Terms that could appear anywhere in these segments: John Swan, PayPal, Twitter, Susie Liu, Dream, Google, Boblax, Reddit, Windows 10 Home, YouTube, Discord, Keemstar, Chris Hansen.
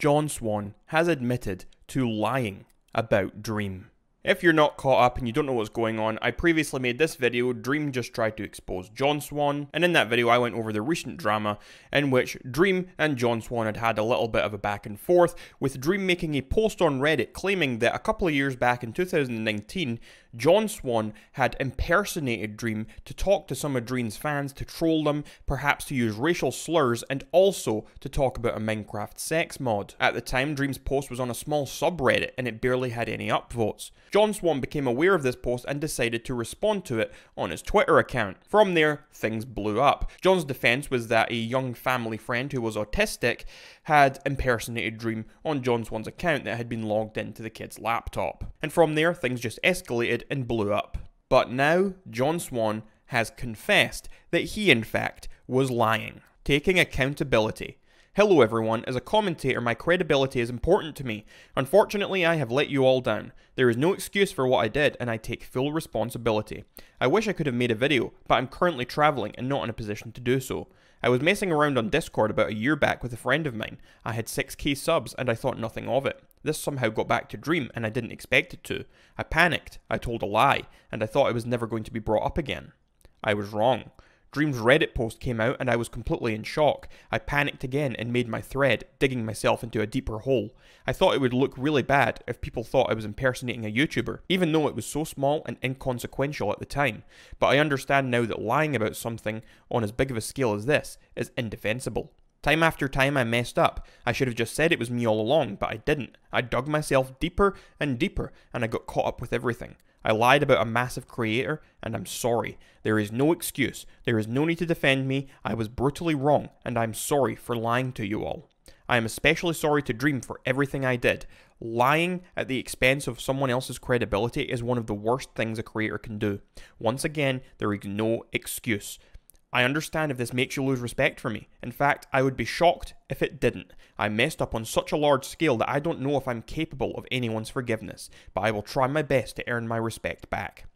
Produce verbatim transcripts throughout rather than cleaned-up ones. John Swan has admitted to lying about Dream. If you're not caught up and you don't know what's going on, I previously made this video, Dream Just Tried to Expose John Swan, and in that video I went over the recent drama in which Dream and John Swan had had a little bit of a back and forth, with Dream making a post on Reddit claiming that a couple of years back in two thousand nineteen, John Swan had impersonated Dream to talk to some of Dream's fans, to troll them, perhaps to use racial slurs, and also to talk about a Minecraft sex mod. At the time, Dream's post was on a small subreddit and it barely had any upvotes. John Swan became aware of this post and decided to respond to it on his Twitter account. From there, things blew up. John's defense was that a young family friend who was autistic had impersonated Dream on John Swan's account that had been logged into the kid's laptop. And from there, things just escalated and blew up. But now, John Swan has confessed that he, in fact, was lying. Taking accountability. Hello everyone, as a commentator my credibility is important to me. Unfortunately I have let you all down. There is no excuse for what I did and I take full responsibility. I wish I could have made a video, but I'm currently travelling and not in a position to do so. I was messing around on Discord about a year back with a friend of mine. I had six K subs and I thought nothing of it. This somehow got back to Dream and I didn't expect it to. I panicked, I told a lie, and I thought it was never going to be brought up again. I was wrong. Dream's Reddit post came out and I was completely in shock. I panicked again and made my thread, digging myself into a deeper hole. I thought it would look really bad if people thought I was impersonating a YouTuber, even though it was so small and inconsequential at the time. But I understand now that lying about something on as big of a scale as this is indefensible. Time after time I messed up. I should have just said it was me all along, but I didn't. I dug myself deeper and deeper and I got caught up with everything. I lied about a massive creator, and I'm sorry. There is no excuse. There is no need to defend me. I was brutally wrong, and I'm sorry for lying to you all. I am especially sorry to Dream for everything I did. Lying at the expense of someone else's credibility is one of the worst things a creator can do. Once again, there is no excuse. I understand if this makes you lose respect for me. In fact, I would be shocked if it didn't. I messed up on such a large scale that I don't know if I'm capable of anyone's forgiveness, but I will try my best to earn my respect back.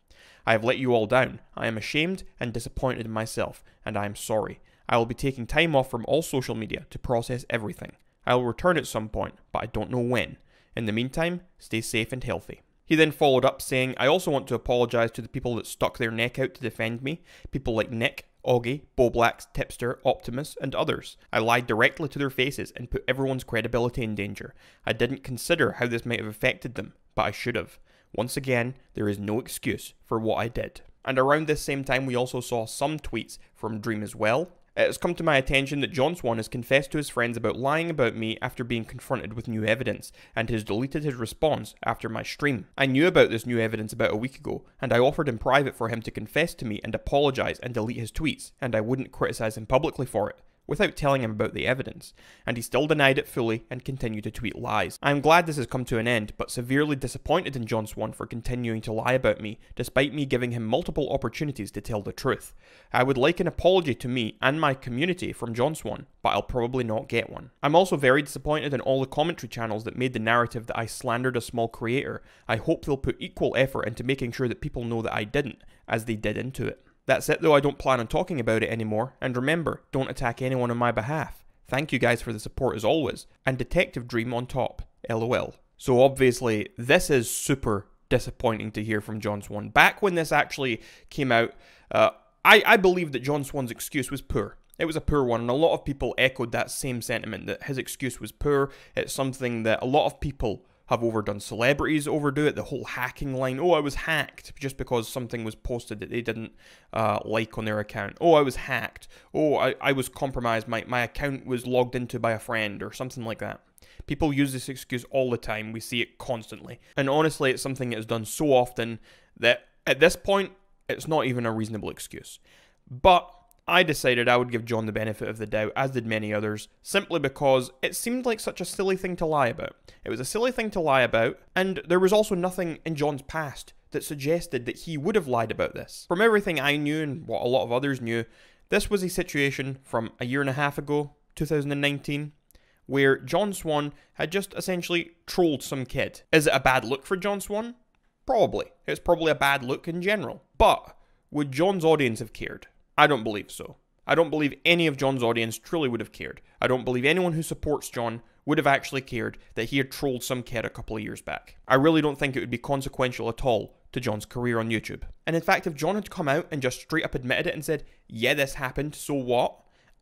I have let you all down. I am ashamed and disappointed in myself, and I am sorry. I will be taking time off from all social media to process everything. I will return at some point, but I don't know when. In the meantime, stay safe and healthy. He then followed up saying, I also want to apologise to the people that stuck their neck out to defend me, people like Nick, Augie, Boblax, Tipster, Optimus, and others. I lied directly to their faces and put everyone's credibility in danger. I didn't consider how this might have affected them, but I should have. Once again, there is no excuse for what I did. And around this same time we also saw some tweets from Dream as well. It has come to my attention that John Swan has confessed to his friends about lying about me after being confronted with new evidence, and has deleted his response after my stream. I knew about this new evidence about a week ago, and I offered in private for him to confess to me and apologise and delete his tweets, and I wouldn't criticise him publicly for it, without telling him about the evidence, and he still denied it fully and continued to tweet lies. I am glad this has come to an end, but severely disappointed in John Swan for continuing to lie about me, despite me giving him multiple opportunities to tell the truth. I would like an apology to me and my community from John Swan, but I'll probably not get one. I'm also very disappointed in all the commentary channels that made the narrative that I slandered a small creator. I hope they'll put equal effort into making sure that people know that I didn't, as they did into it. That's it though, I don't plan on talking about it anymore, and remember, don't attack anyone on my behalf. Thank you guys for the support as always, and Detective Dream on top, lol. So obviously, this is super disappointing to hear from John Swan. Back when this actually came out, uh, I, I believe that John Swan's excuse was poor. It was a poor one, and a lot of people echoed that same sentiment, that his excuse was poor. It's something that a lot of people have overdone. Celebrities overdo it, the whole hacking line. Oh, I was hacked just because something was posted that they didn't uh, like on their account. Oh, I was hacked. Oh, I, I was compromised. My, my account was logged into by a friend or something like that. People use this excuse all the time. We see it constantly. And honestly, it's something that is done so often that at this point, it's not even a reasonable excuse. But I decided I would give John the benefit of the doubt, as did many others, simply because it seemed like such a silly thing to lie about. It was a silly thing to lie about, and there was also nothing in John's past that suggested that he would have lied about this. From everything I knew and what a lot of others knew, this was a situation from a year and a half ago, two thousand nineteen, where John Swan had just essentially trolled some kid. Is it a bad look for John Swan? Probably. It's probably a bad look in general. But would John's audience have cared? I don't believe so. I don't believe any of John's audience truly would have cared. I don't believe anyone who supports John would have actually cared that he had trolled some kid a couple of years back. I really don't think it would be consequential at all to John's career on YouTube. And in fact, if John had come out and just straight up admitted it and said, yeah, this happened, so what?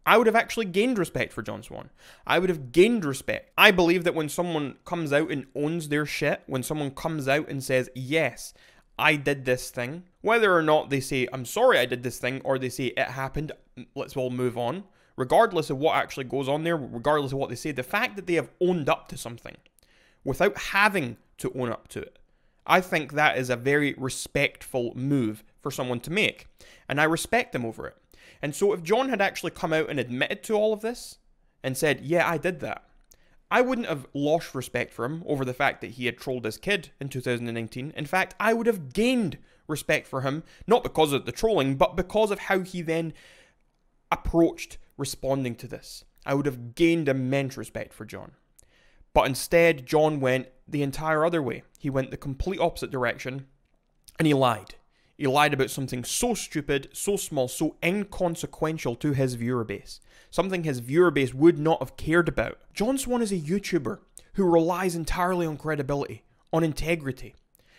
I would have actually gained respect for John Swan. I would have gained respect. I believe that when someone comes out and owns their shit, when someone comes out and says, yes, I did this thing, whether or not they say, I'm sorry I did this thing, or they say, it happened, let's all move on, regardless of what actually goes on there, regardless of what they say, the fact that they have owned up to something without having to own up to it, I think that is a very respectful move for someone to make. And I respect them over it. And so if John had actually come out and admitted to all of this and said, yeah, I did that, I wouldn't have lost respect for him over the fact that he had trolled his kid in two thousand nineteen. In fact, I would have gained respect for him, not because of the trolling, but because of how he then approached responding to this. I would have gained immense respect for John. But instead, John went the entire other way. He went the complete opposite direction, and he lied. He lied about something so stupid, so small, so inconsequential to his viewer base. Something his viewer base would not have cared about. John Swan is a YouTuber who relies entirely on credibility, on integrity.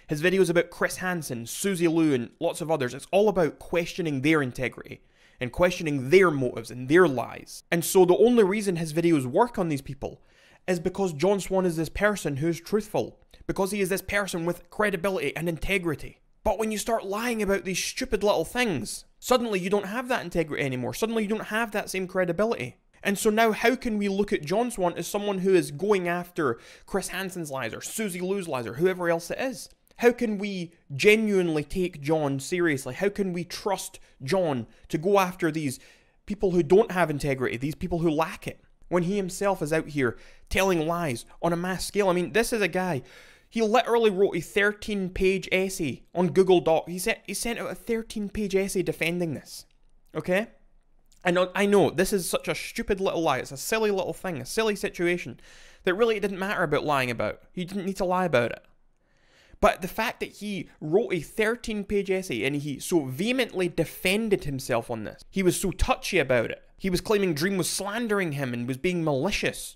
His videos about Chris Hansen, Susie Liu, and lots of others, it's all about questioning their integrity and questioning their motives and their lies. And so the only reason his videos work on these people is because John Swan is this person who's truthful, because he is this person with credibility and integrity. But when you start lying about these stupid little things, suddenly you don't have that integrity anymore. Suddenly you don't have that same credibility. And so now how can we look at John Swan as someone who is going after Chris Hansen's lies or Susie Liu's lies or whoever else it is? How can we genuinely take John seriously? How can we trust John to go after these people who don't have integrity, these people who lack it, when he himself is out here telling lies on a mass scale? I mean, this is a guy... He literally wrote a thirteen page essay on Google Doc. He sent, he sent out a thirteen page essay defending this, okay? And I know, this is such a stupid little lie. It's a silly little thing, a silly situation that really didn't matter about lying about. He didn't need to lie about it. But the fact that he wrote a thirteen page essay and he so vehemently defended himself on this, he was so touchy about it. He was claiming Dream was slandering him and was being malicious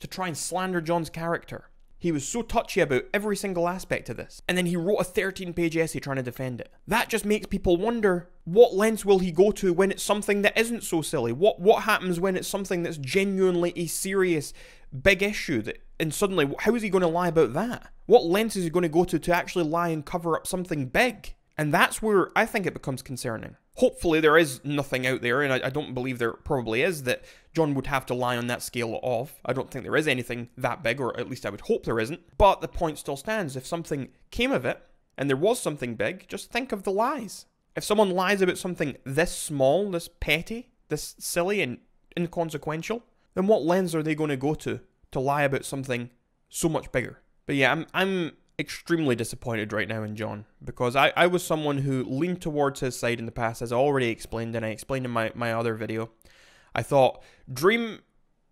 to try and slander John's character. He was so touchy about every single aspect of this. And then he wrote a thirteen page essay trying to defend it. That just makes people wonder, what lengths will he go to when it's something that isn't so silly? What what happens when it's something that's genuinely a serious, big issue? That, and suddenly, how is he going to lie about that? What lengths is he going to go to to actually lie and cover up something big? And that's where I think it becomes concerning. Hopefully there is nothing out there, and I, I don't believe there probably is, that John would have to lie on that scale of. I don't think there is anything that big, or at least I would hope there isn't. But the point still stands. If something came of it, and there was something big, just think of the lies. If someone lies about something this small, this petty, this silly and inconsequential, then what lens are they going to go to to lie about something so much bigger? But yeah, I'm... I'm extremely disappointed right now in John, because I, I was someone who leaned towards his side in the past, as I already explained, and I explained in my, my other video. I thought Dream,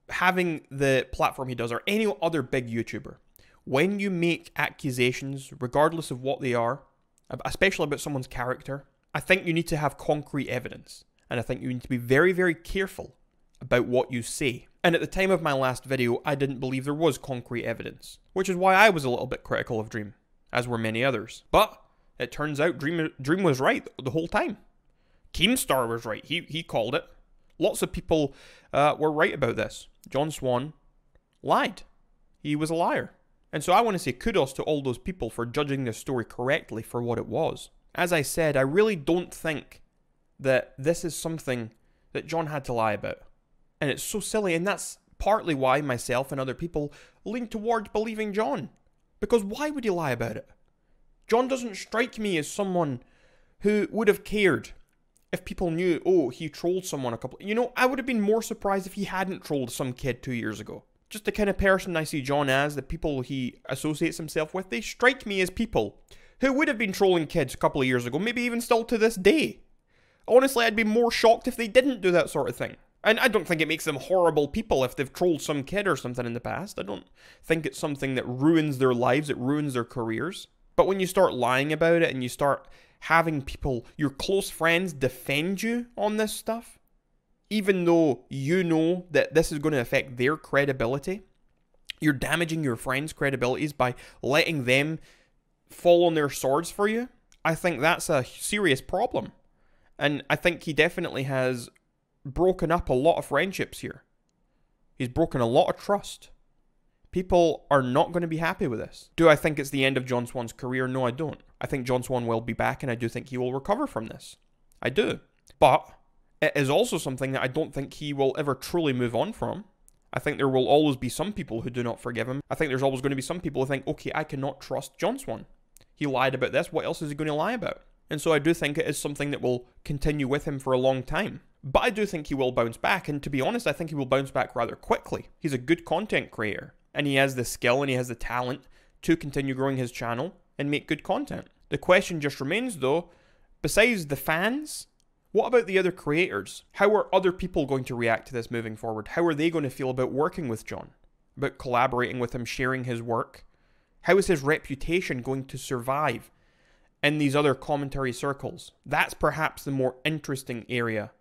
having the platform he does, or any other big YouTuber, when you make accusations, regardless of what they are, especially about someone's character, I think you need to have concrete evidence, and I think you need to be very, very careful about what you say. And at the time of my last video, I didn't believe there was concrete evidence, which is why I was a little bit critical of Dream, as were many others. But it turns out Dream, Dream was right the whole time. Keemstar was right. He, he called it. Lots of people uh, were right about this. John Swan lied. He was a liar. And so I want to say kudos to all those people for judging this story correctly for what it was. As I said, I really don't think that this is something that John had to lie about. And it's so silly, and that's partly why myself and other people lean towards believing John. Because why would he lie about it? John doesn't strike me as someone who would have cared if people knew, oh, he trolled someone a couple... You know, I would have been more surprised if he hadn't trolled some kid two years ago. Just the kind of person I see John as, the people he associates himself with, they strike me as people who would have been trolling kids a couple of years ago, maybe even still to this day. Honestly, I'd be more shocked if they didn't do that sort of thing. And I don't think it makes them horrible people if they've trolled some kid or something in the past. I don't think it's something that ruins their lives, it ruins their careers. But when you start lying about it and you start having people, your close friends, defend you on this stuff, even though you know that this is going to affect their credibility, You're damaging your friends' credibilities by letting them fall on their swords for you. I think that's a serious problem. And I think he definitely has broken up a lot of friendships here. He's broken a lot of trust. People are not going to be happy with this. Do I think it's the end of John Swan's career? No, I don't. I think John Swan will be back, and I do think he will recover from this. I do. But it is also something that I don't think he will ever truly move on from. I think there will always be some people who do not forgive him. I think there's always going to be some people who think, okay, I cannot trust John Swan. He lied about this. What else is he going to lie about? And so I do think it is something that will continue with him for a long time. But I do think he will bounce back. And to be honest, I think he will bounce back rather quickly. He's a good content creator. And he has the skill and he has the talent to continue growing his channel and make good content. The question just remains though, besides the fans, what about the other creators? How are other people going to react to this moving forward? How are they going to feel about working with John? About collaborating with him, sharing his work? How is his reputation going to survive in these other commentary circles? That's perhaps the more interesting area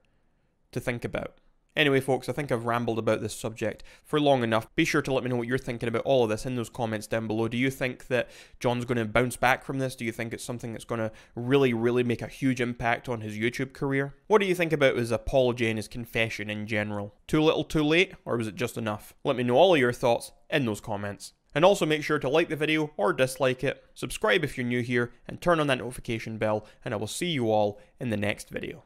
to think about. Anyway, folks, I think I've rambled about this subject for long enough. Be sure to let me know what you're thinking about all of this in those comments down below. Do you think that John's going to bounce back from this? Do you think it's something that's going to really, really make a huge impact on his YouTube career? What do you think about his apology and his confession in general? Too little, too late, or was it just enough? Let me know all of your thoughts in those comments. And also make sure to like the video or dislike it. Subscribe if you're new here and turn on that notification bell. And I will see you all in the next video.